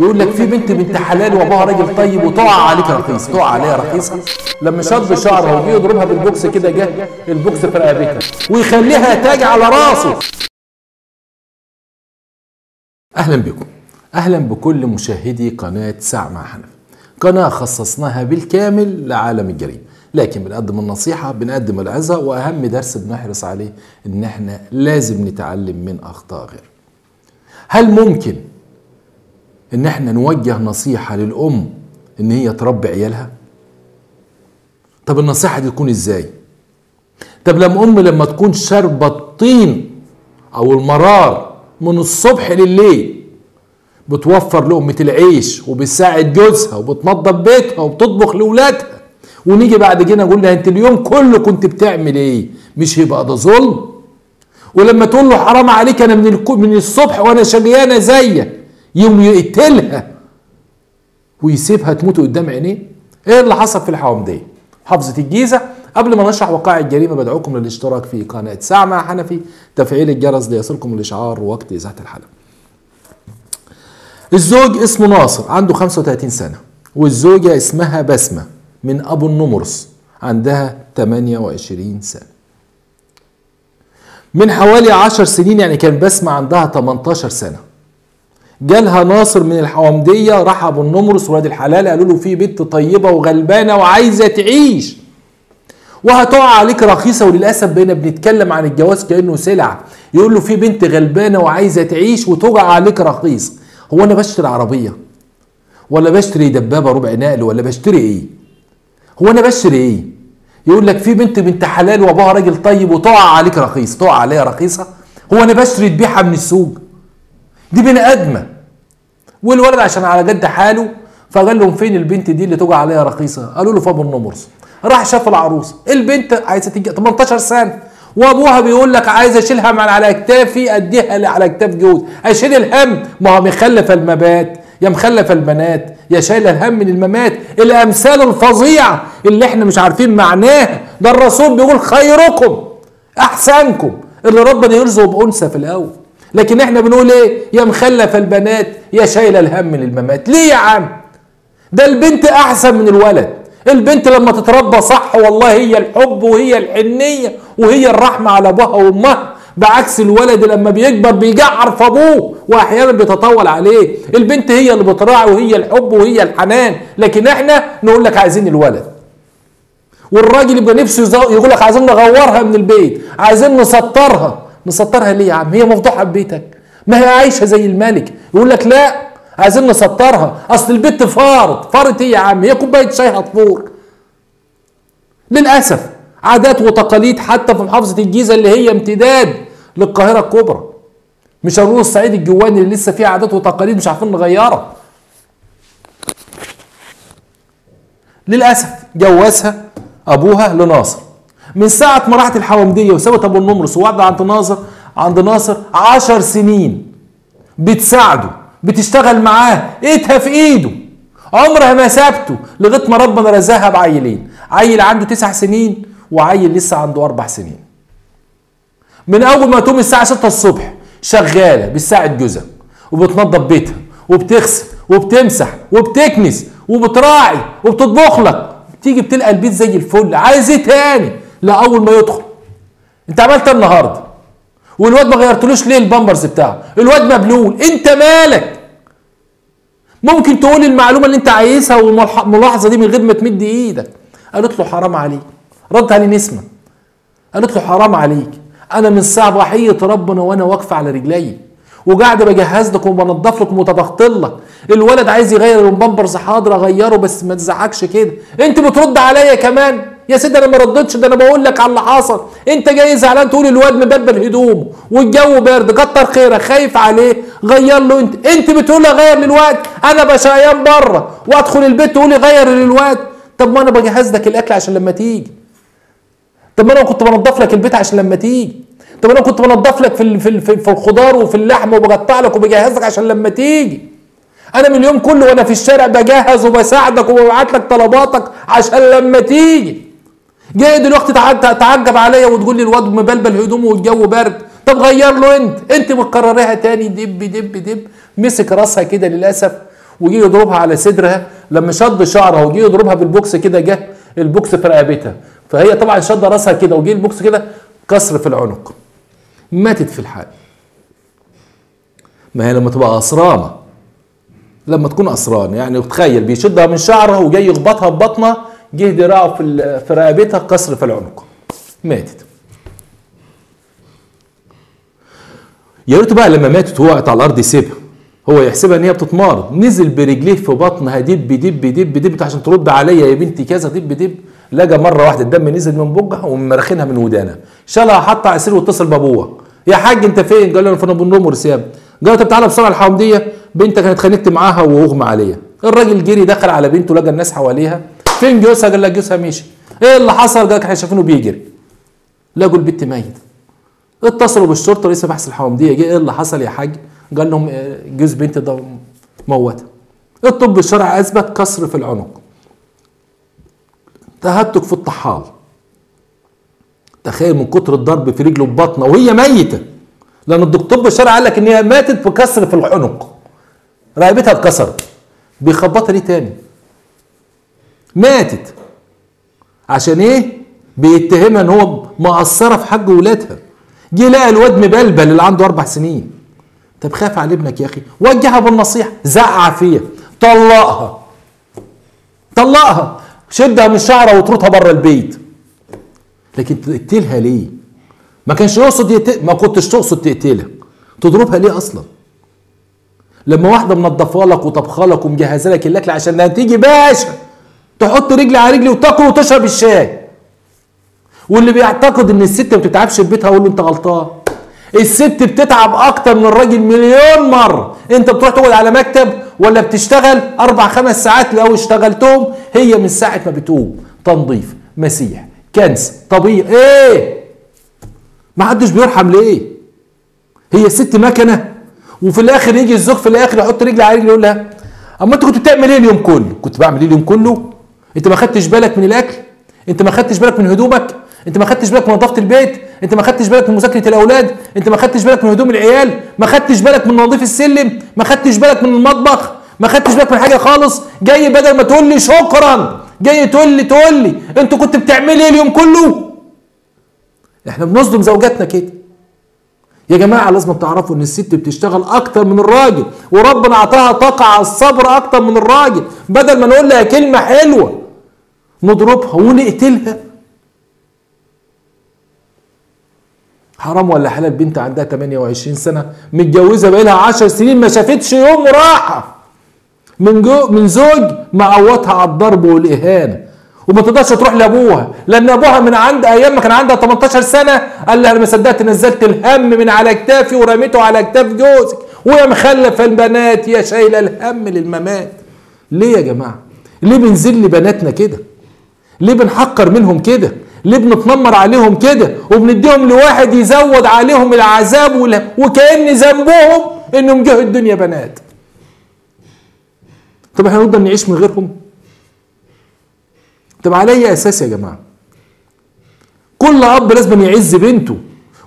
يقول لك في بنت حلال وابوها راجل طيب وتقع عليك رخيص، تقع عليها رخيص. لما شد شعرها وجه يضربها بالبوكس كده، جه البوكس في رقبتها ويخليها تاج على راسه. اهلا بكم، اهلا بكل مشاهدي قناه ساعه مع حنفى، قناه خصصناها بالكامل لعالم الجريمه، لكن بنقدم النصيحه، بنقدم العظه، واهم درس بنحرص عليه ان احنا لازم نتعلم من اخطاء غيرنا. هل ممكن ان احنا نوجه نصيحة للأم ان هي تربي عيالها؟ طب النصيحة دي تكون ازاي؟ طب لما تكون شاربة الطين او المرار من الصبح لليل، بتوفر لأمة العيش وبتساعد جوزها وبتنظف بيتها وبتطبخ لولادها، ونيجي بعد كده نقول لها انت اليوم كله كنت بتعمل ايه؟ مش هيبقى ده ظلم؟ ولما تقول له حرام عليك انا من الصبح وانا شقيانة زيك، يوم يقتلها ويسيبها تموت قدام عينيه. ايه اللي حصل في الحوامدية محافظة الجيزة؟ قبل ما نشرح وقائع الجريمة بدعوكم للاشتراك في قناة ساعة مع حنفي، تفعيل الجرس ليصلكم الاشعار وقت إزاحة الحلقة. الزوج اسمه ناصر عنده 35 سنة، والزوجة اسمها بسمة من أبو النمرس عندها 28 سنة. من حوالي 10 سنين، يعني كان بسمة عندها 18 سنة، جالها ناصر من الحوامدية، راح أبو النمرس ولاد الحلال قالوا له في بنت طيبة وغلبانة وعايزة تعيش وهتقع عليك رخيصة. وللأسف بقينا بنتكلم عن الجواز كأنه سلعة، يقول له في بنت غلبانة وعايزة تعيش وتقع عليك رخيص. هو أنا بشتري عربية ولا بشتري دبابة ربع نقل ولا بشتري إيه؟ هو أنا بشتري إيه؟ يقول لك في بنت حلال وأبوها راجل طيب وتقع عليك رخيص، تقع عليها رخيصة. هو أنا بشتري ذبيحة من السوق؟ دي بني آدمة. والولد عشان على جد حاله فقال لهم فين البنت دي اللي تقع عليها رخيصه؟ قالوا له في ابو النمرس. راح شاف العروسه، البنت عايزه تيجي 18 سنه وابوها بيقول لك عايز اشيلها من على اكتافي اديها على اكتاف جوز، اشيل الهم. ما هو مخلف المبات، يا مخلف البنات، يا شايله الهم من الممات. الامثال الفظيعه اللي احنا مش عارفين معناها، ده الرسول بيقول خيركم احسنكم، اللي ربنا يرزقه بانثى في الاول. لكن احنا بنقول ايه؟ يا مخلف البنات، يا شايله الهم للممات. ليه يا عم؟ ده البنت احسن من الولد. البنت لما تتربى صح والله هي الحب وهي الحنيه وهي الرحمه على ابوها وامها، بعكس الولد لما بيكبر بيجعر في ابوه واحيانا بيتطول عليه. البنت هي اللي بتراعي وهي الحب وهي الحنان، لكن احنا نقول لك عايزين الولد. والراجل يبقى نفسه يقول لك عايزين نغورها من البيت، عايزين نسطرها. نسطرها ليه يا عم؟ هي مفضوحه ببيتك، ما هي عايشه زي الملك. يقول لك لا عايزين نسطرها، اصل البت فارض. فارض ايه يا عم؟ هي كوبايه شاي هتفور. للاسف عادات وتقاليد حتى في محافظه الجيزه اللي هي امتداد للقاهره الكبرى. مش هنقول الصعيد الجواني اللي لسه فيه عادات وتقاليد مش عارفين نغيرها. للاسف جوزها ابوها لناصر. من ساعة ما راحت الحوامدية وسابت أبو النمرس وقعدت عند ناصر 10 سنين بتساعده، بتشتغل معاه، ايدها في ايده، عمرها ما سابته لغاية ما ربنا رزاها بعيلين، عيل عنده 9 سنين وعيل لسه عنده 4 سنين. من أول ما تقوم الساعة 6 الصبح شغالة بتساعد جوزها وبتنظف بيتها وبتغسل وبتمسح وبتكنس وبتراعي وبتطبخ لك، تيجي بتلقى البيت زي الفل. عايز ايه تاني؟ لا اول ما يدخل انت عملت ايه النهارده؟ والواد ما غيرتلوش ليه البامبرز بتاعه؟ الواد مبلول، انت مالك؟ ممكن تقول المعلومه اللي انت عايزها والملاحظه دي من غير ما تمد ايدك. قالت له حرام عليك، رد عليه نسمه، قالت له حرام عليك، انا من ساعه ضحيه ربنا وانا واقفه على رجلي وقاعده بجهز لك وبنضف لك ومتبختل لك. الولد عايز يغير البامبرز، حاضر اغيره بس ما تزعكش كده. انت بترد عليا كمان؟ يا سيدي انا ما ردتش، ده انا بقول لك على اللي حصل. انت جاي زعلان تقول الواد مبدل هدومه والجو بارد، كتر خيرك، خايف عليه، غير له. انت بتقول لي غير للواد، انا بشقيان بره وادخل البيت تقول لي غير للواد. طب ما انا بجهز لك الاكل عشان لما تيجي، طب ما انا كنت بنضف لك البيت عشان لما تيجي، طب انا كنت بنضف لك في الخضار وفي اللحم وبقطع لك وبجهز لك عشان لما تيجي. انا من اليوم كله وانا في الشارع بجهز وبساعدك وببعت لك طلباتك عشان لما تيجي. جاي دلوقتي تعجب عليا وتقول لي الواد مبلبل هدومه والجو بارد، طب غير له. انت بتكرريها تاني. دب دب دب مسك راسها كده للاسف وجي يضربها على صدرها، لما شد شعرها وجي يضربها بالبوكس كده جه البوكس في رقبتها، فهي طبعا شد راسها كده وجي البوكس كده كسر في العنق، ماتت في الحال. ما هي لما تبقى أسرانة، لما تكون أسران يعني، تخيل بيشدها من شعرها وجاي يخبطها ببطنها، جه ذراعه في رقبتها كسر في العنق، ماتت. يا ريت بقى لما ماتت هو وقعت على الارض يسيبها، هو يحسبها ان هي بتتمارض، نزل برجليه في بطنها دب دب دب دب عشان ترد عليا يا بنتي كذا دب دب، لقى مره واحده الدم نزل من بقها ومرخينها من ودانها، شالها حط عسير واتصل بابوها، يا حاج انت فين؟ قال له انا في ابو النمرس يا ابني. قال له طب تعالى بسرعه الحوامديه، بنتك انا اتخانقت معاها واغمى عليها. الراجل جري دخل على بنته لقى الناس حواليها، فين جوزها؟ قال لك جوزها مشي. ايه اللي حصل؟ قال لك احنا شايفينه بيجري، لقوا البنت ميت. اتصلوا بالشرطه، رئيس بحث الحوامديه جه، ايه اللي حصل يا حاج؟ قال لهم جوز بنتي ده موتها. الطب الشرعي اثبت كسر في العنق. تهتك في الطحال. تخيل من كتر الضرب في رجله ببطنه وهي ميته، لان الطب الشرعي قال لك ان هي ماتت بكسر في العنق. رقبتها اتكسرت. بيخبطها ليه تاني؟ ماتت. عشان ايه؟ بيتهمها ان هو مقصره في حق ولادها. جه لقى الواد مبلبل اللي عنده 4 سنين. طب خاف على ابنك يا اخي، وجهها بالنصيحه، زقع فيها، طلقها. طلقها، شدها من شعرها واطردها بره البيت. لكن تقتلها ليه؟ ما كانش يقصد ما كنتش تقصد تقتلها. تضربها ليه اصلا؟ لما واحده منضفه لك وطبخه لك ومجهزه لك الاكل عشان لما تيجي باشا تحط رجلي على رجلي وتاكل وتشرب الشاي. واللي بيعتقد ان الست ما بتتعبش في بيتها اقول له انت غلطان. الست بتتعب اكتر من الراجل مليون مره، انت بتروح تقعد على مكتب ولا بتشتغل 4 5 ساعات لو اشتغلتهم هي من ساعه ما بتقوم، تنظيف، مسيح، كنس، طبيب، ايه؟ ما حدش بيرحم ليه؟ هي الست مكنه وفي الاخر يجي الزوج في الاخر يحط رجل على رجل يقول لها اما انت كنت بتعمل ايه اليوم كله؟ كنت بعمل ايه اليوم كله؟ انت ما خدتش بالك من الاكل؟ انت ما خدتش بالك من هدومك؟ انت ما خدتش بالك من نظافه البيت؟ انت ما خدتش بالك من مذاكره الاولاد؟ انت ما خدتش بالك من هدوم العيال؟ ما خدتش بالك من نظيف السلم؟ ما خدتش بالك من المطبخ؟ ما خدتش بالك من حاجه خالص؟ جاي بدل ما تقول لي شكرا جاي تقول لي انتوا كنت بتعمل ايه اليوم كله؟ احنا بنظلم زوجاتنا كده يا جماعه. لازم تعرفوا ان الست بتشتغل اكتر من الراجل، وربنا اعطاها طاقه على الصبر اكتر من الراجل. بدل ما نقول لها كلمه حلوه نضربها ونقتلها. حرام ولا حلال؟ بنت عندها 28 سنة متجوزة بقالها 10 سنين ما شافتش يوم راحة من زوج معوضها على الضرب والإهانة، وما تقدرش تروح لأبوها، لأن أبوها من عند أيام ما كان عندها 18 سنة قال لها أنا ما صدقت نزلت الهم من على أكتافي ورميته على أكتاف جوزك، ويا مخلفة البنات يا شايلة الهم للممات. ليه يا جماعة؟ ليه بنذل بناتنا كده؟ ليه بنحقر منهم كده؟ ليه بنتنمر عليهم كده وبنديهم لواحد يزود عليهم العذاب وكأن ذنبهم انهم جهوا الدنيا بنات؟ طب احنا نقدر نعيش من غيرهم؟ طب على اي اساس يا جماعه؟ كل اب لازم يعز بنته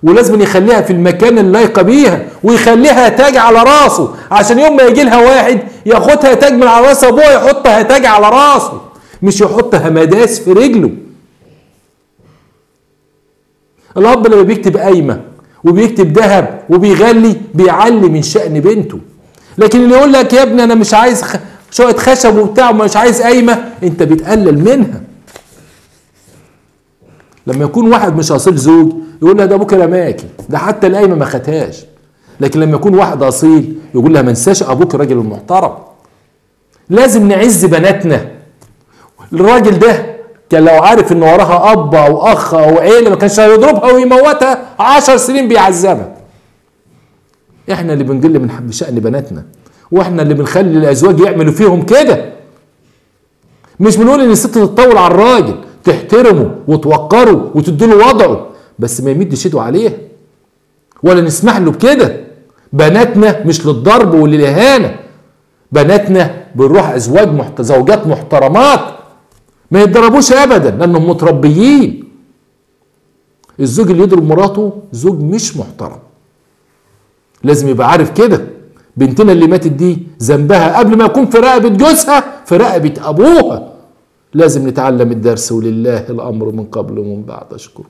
ولازم يخليها في المكان اللايقه بيها ويخليها تاج على راسه، عشان يوم ما يجي لها واحد ياخدها تاج من على راس ابوها يحطها تاج على راسه، مش يحطها مداس في رجله. الاب لما بيكتب قايمه وبيكتب ذهب وبيغلي بيعلي من شأن بنته، لكن اللي يقول لك يا ابني انا مش عايز شويه خشب وبتاع ومش عايز قايمه انت بتقلل منها. لما يكون واحد مش اصيل زوج يقول لها ده ابوك رماكي، ده حتى القايمه ما خدهاش. لكن لما يكون واحد اصيل يقول لها ما انساش ابوك راجل محترم. لازم نعز بناتنا. الراجل ده كان لو عارف ان وراها اب او اخ او عيله ما كانش هيضربها ويموتها 10 سنين بيعذبها. احنا اللي بنقل من شأن بناتنا، واحنا اللي بنخلي الازواج يعملوا فيهم كده. مش بنقول ان الست تتطول على الراجل، تحترمه وتوقره وتديله وضعه، بس ما يمدش ايده عليها ولا نسمح له بكده. بناتنا مش للضرب وللاهانه، بناتنا بنروح ازواج زوجات محترمات ما يتضربوش ابدا لانهم متربيين. الزوج اللي يضرب مراته زوج مش محترم، لازم يبقى عارف كده. بنتنا اللي ماتت دي ذنبها قبل ما يكون في رقبة جوزها في رقبة أبوها. لازم نتعلم الدرس، ولله الأمر من قبل ومن بعد. أشكركم.